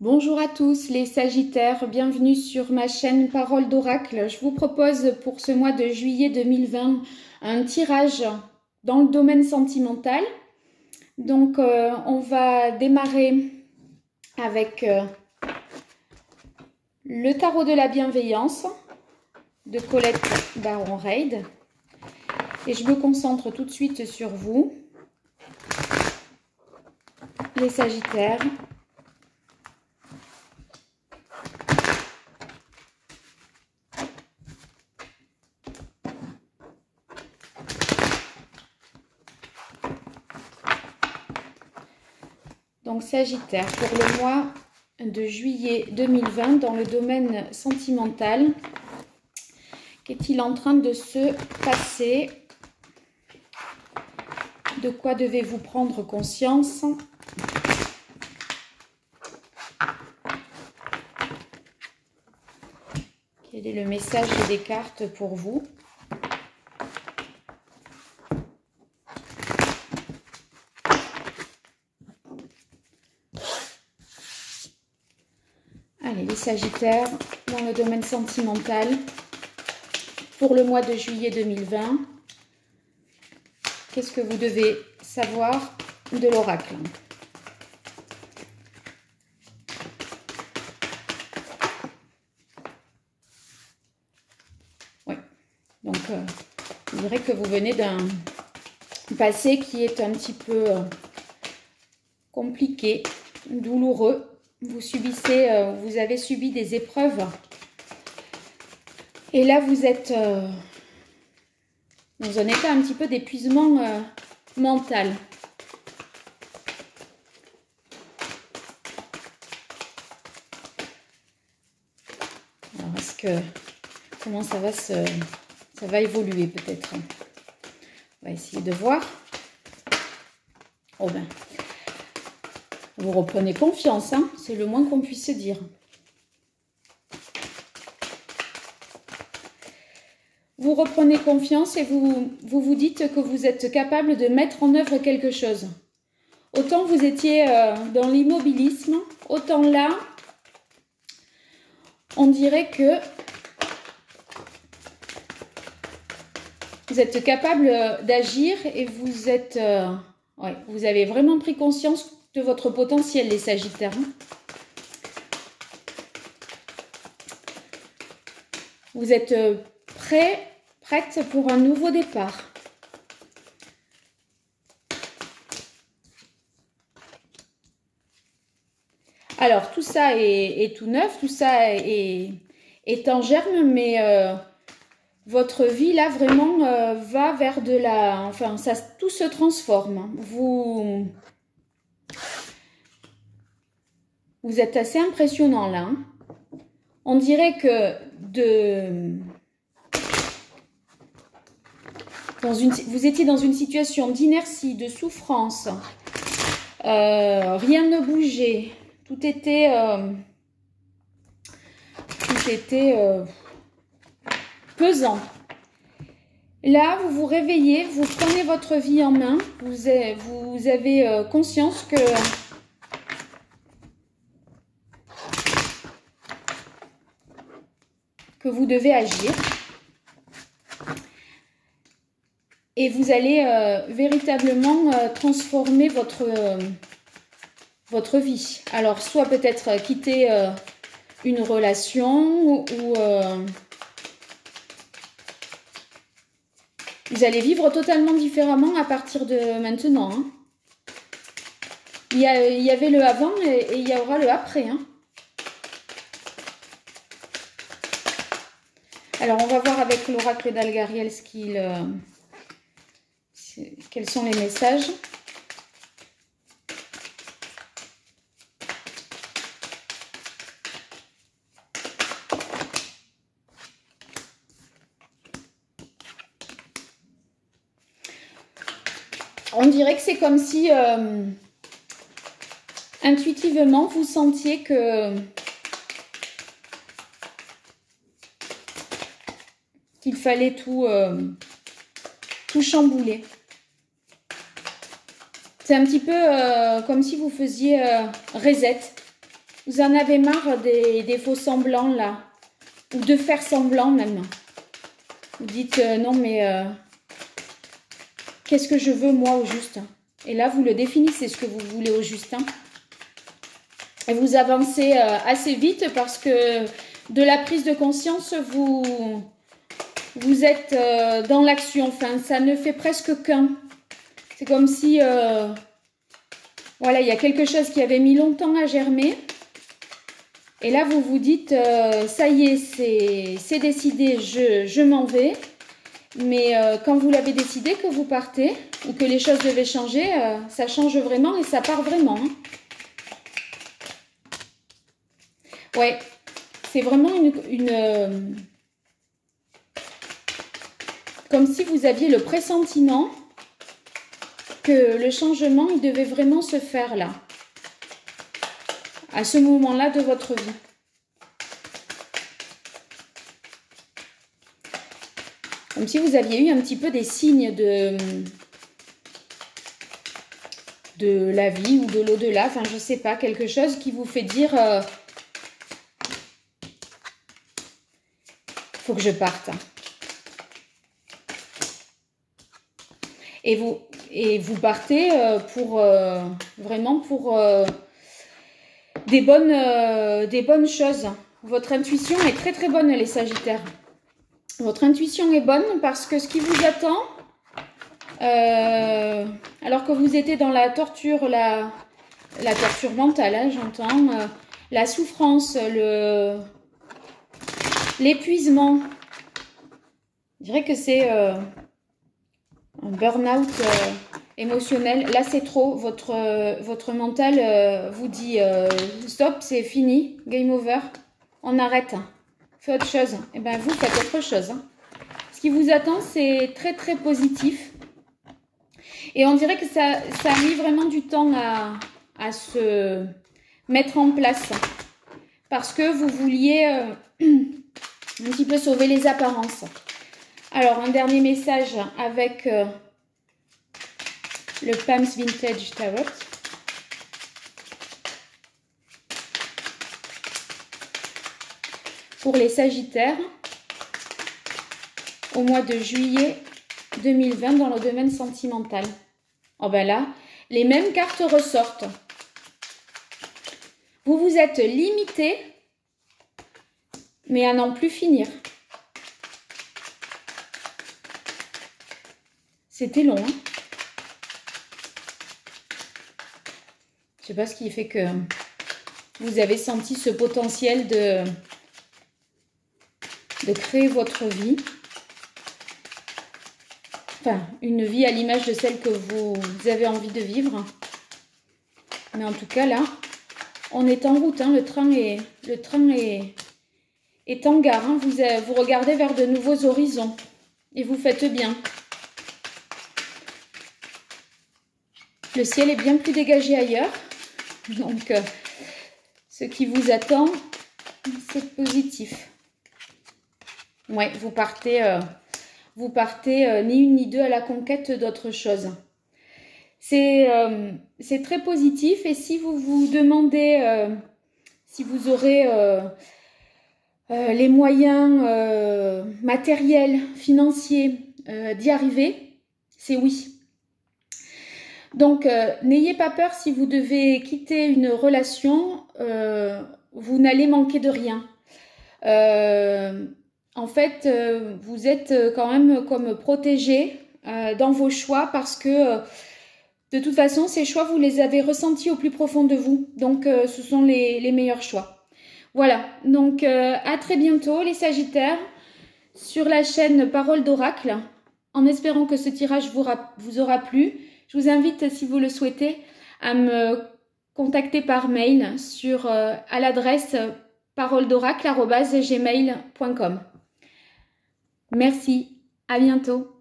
Bonjour à tous les Sagittaires, bienvenue sur ma chaîne Parole d'Oracle. Je vous propose pour ce mois de juillet 2020 un tirage dans le domaine sentimental. Donc on va démarrer avec le tarot de la bienveillance de Colette Baron Reid. Et je me concentre tout de suite sur vous, les Sagittaires. Donc Sagittaire, pour le mois de juillet 2020, dans le domaine sentimental, qu'est-il en train de se passer? De quoi devez-vous prendre conscience? Quel est le message des cartes pour vous? Allez, les Sagittaires, dans le domaine sentimental, pour le mois de juillet 2020, qu'est-ce que vous devez savoir de l'oracle? Oui, donc je dirais que vous venez d'un passé qui est un petit peu compliqué, douloureux. Vous subissez, vous avez subi des épreuves et là vous êtes dans un état un petit peu d'épuisement mental. Alors est-ce que, comment ça va évoluer peut-être? On va essayer de voir. Oh ben... Vous reprenez confiance, hein, c'est le moins qu'on puisse dire. Vous reprenez confiance et vous dites que vous êtes capable de mettre en œuvre quelque chose. Autant vous étiez dans l'immobilisme, autant là, on dirait que vous êtes capable d'agir et vous êtes, vous avez vraiment pris conscience de votre potentiel, les Sagittaires. Vous êtes prêts, prêtes pour un nouveau départ. Alors, tout ça est tout neuf, tout ça est en germe, mais votre vie, là, vraiment, va vers de la... Enfin, ça, tout se transforme. Vous êtes assez impressionnant là. On dirait que vous étiez dans une situation d'inertie, de souffrance. Rien ne bougeait. Tout était pesant. Là, vous vous réveillez, vous prenez votre vie en main. Vous avez conscience que... vous devez agir et vous allez véritablement transformer votre vie. Alors, soit peut-être quitter une relation ou vous allez vivre totalement différemment à partir de maintenant, hein. Il y avait le avant et il y aura le après, hein. Alors, on va voir avec l'oracle d'Algariel quels sont les messages. On dirait que c'est comme si, intuitivement, vous sentiez que... Il fallait tout chambouler. C'est un petit peu comme si vous faisiez reset. Vous en avez marre des faux semblants, là. Ou de faire semblant, même. Vous dites, non, mais... qu'est-ce que je veux, moi, au juste? Et là, vous le définissez, ce que vous voulez au juste. Hein. Et vous avancez assez vite parce que de la prise de conscience, vous êtes dans l'action. Enfin, ça ne fait presque qu'un. C'est comme si... voilà, il y a quelque chose qui avait mis longtemps à germer. Et là, vous vous dites, ça y est, c'est décidé, je m'en vais. Mais quand vous l'avez décidé que vous partez ou que les choses devaient changer, ça change vraiment et ça part vraiment. Hein. Ouais, c'est vraiment une comme si vous aviez le pressentiment que le changement, il devait vraiment se faire là, à ce moment-là de votre vie. Comme si vous aviez eu un petit peu des signes de la vie ou de l'au-delà, enfin je sais pas, quelque chose qui vous fait dire faut que je parte. Et vous partez pour vraiment pour des bonnes choses. Votre intuition est très très bonne, les Sagittaires. Votre intuition est bonne parce que ce qui vous attend, alors que vous étiez dans la torture, la torture mentale, hein, j'entends, la souffrance, l'épuisement. Je dirais que c'est un burn-out émotionnel. Là, c'est trop. Votre mental vous dit stop, c'est fini, game over, on arrête. Autre chose, et bien vous faites autre chose. Ce qui vous attend, c'est très très positif. Et on dirait que ça a mis vraiment du temps à se mettre en place. Parce que vous vouliez un petit peu sauver les apparences. Alors, un dernier message avec le Pam's Vintage Tarot. Pour les Sagittaires, au mois de juillet 2020 dans le domaine sentimental. Oh ben là, les mêmes cartes ressortent. Vous vous êtes limité, mais à n'en plus finir. C'était long. Hein, je sais pas ce qui fait que vous avez senti ce potentiel de créer votre vie, enfin une vie à l'image de celle que vous avez envie de vivre. Mais en tout cas là, on est en route, hein. Le train est en gare, hein. Vous regardez vers de nouveaux horizons et vous faites bien. Le ciel est bien plus dégagé ailleurs, donc ce qui vous attend, c'est positif. Ouais, vous partez ni une ni deux à la conquête d'autre chose. C'est très positif. Et si vous vous demandez si vous aurez les moyens matériels, financiers d'y arriver, c'est oui. Donc, n'ayez pas peur si vous devez quitter une relation, vous n'allez manquer de rien. En fait, vous êtes quand même comme protégé dans vos choix parce que de toute façon, ces choix, vous les avez ressentis au plus profond de vous. Donc, ce sont les meilleurs choix. Voilà, donc à très bientôt les Sagittaires sur la chaîne Parole d'Oracle. En espérant que ce tirage vous aura plu, je vous invite, si vous le souhaitez, à me contacter par mail à l'adresse paroledoracle@gmail.com. Merci, à bientôt.